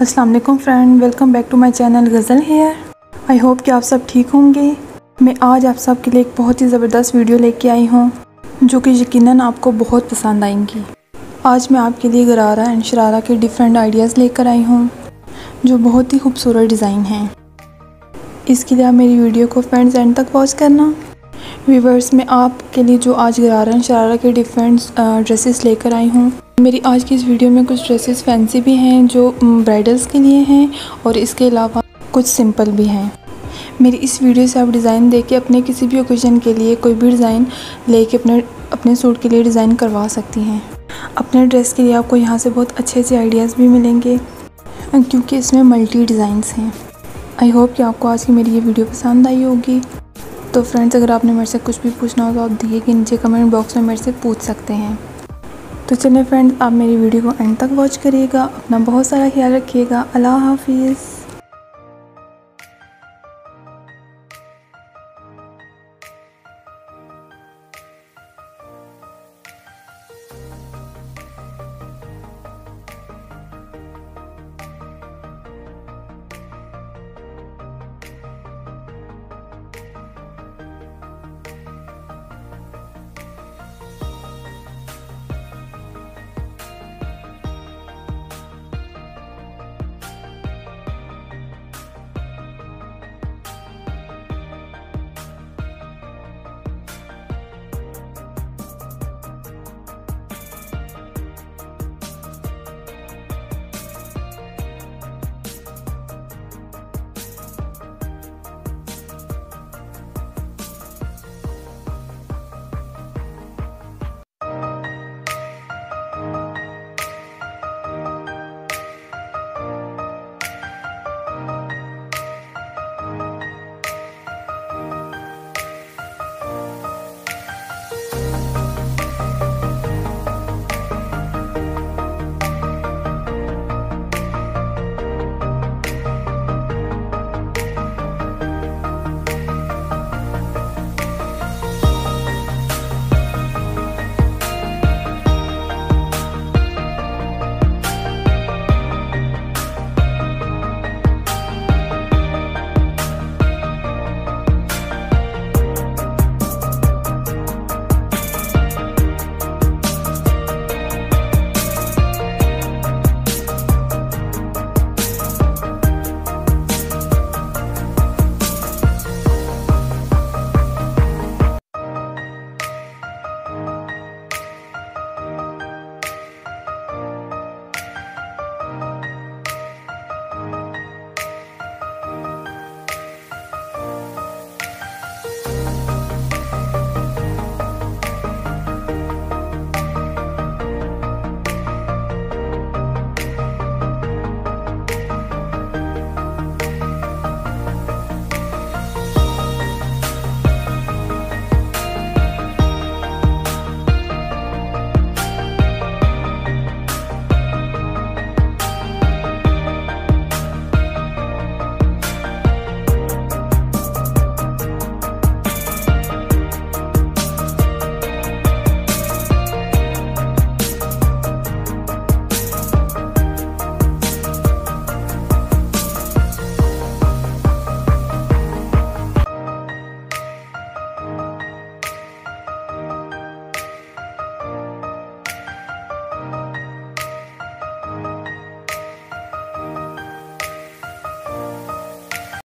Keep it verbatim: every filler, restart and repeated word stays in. अस्सलाम वालेकुम friend, welcome back to my channel Ghazal here. I hope कि आप सब ठीक होंगे। मैं आज आप सब के लिए एक बहुत ही ज़बरदस्त वीडियो लेके आई हूँ जो कि यकीनन आपको बहुत पसंद आएंगी। आज मैं आपके लिए गरारा एंड शरारा के डिफरेंट आइडियाज़ लेकर आई हूँ जो बहुत ही खूबसूरत डिज़ाइन हैं। इसके लिए आप मेरी वीडियो को फ्रेंड्स एंड तक वॉच करना। व्यूवर्स, मैं आपके लिए जो आज गरारा एंड शरारा के डिफरेंट ड्रेसेस लेकर आई हूँ, मेरी आज की इस वीडियो में कुछ ड्रेसेस फैंसी भी हैं जो ब्राइडल्स के लिए हैं और इसके अलावा कुछ सिंपल भी हैं। मेरी इस वीडियो से आप डिज़ाइन दे के अपने किसी भी ओकेजन के लिए कोई भी डिज़ाइन लेके अपने अपने सूट के लिए डिज़ाइन करवा सकती हैं। अपने ड्रेस के लिए आपको यहाँ से बहुत अच्छे अच्छे आइडियाज़ भी मिलेंगे क्योंकि इसमें मल्टी डिज़ाइंस हैं। आई होप कि आपको आज की मेरी ये वीडियो पसंद आई होगी। तो फ्रेंड्स, अगर आपने मेरे से कुछ भी पूछना हो तो आप दिए के नीचे कमेंट बॉक्स में मेरे से पूछ सकते हैं। तो चलिए फ्रेंड्स, आप मेरी वीडियो को एंड तक वॉच करिएगा। अपना बहुत सारा ख्याल रखिएगा। अल्लाह हाफिज़।